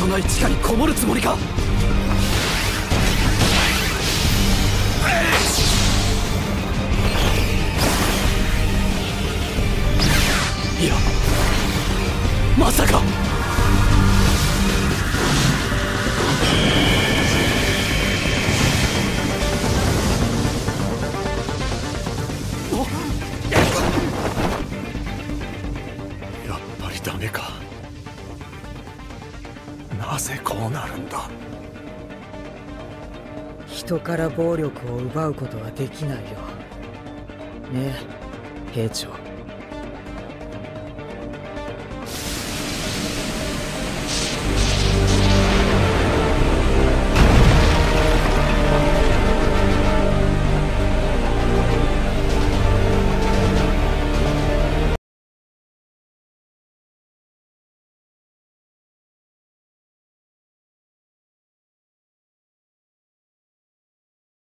のない地下にこもるつもりか。いや、まさか。やっぱりダメか。なぜこうなるんだ。人から暴力を奪うことはできないよねえ兵長。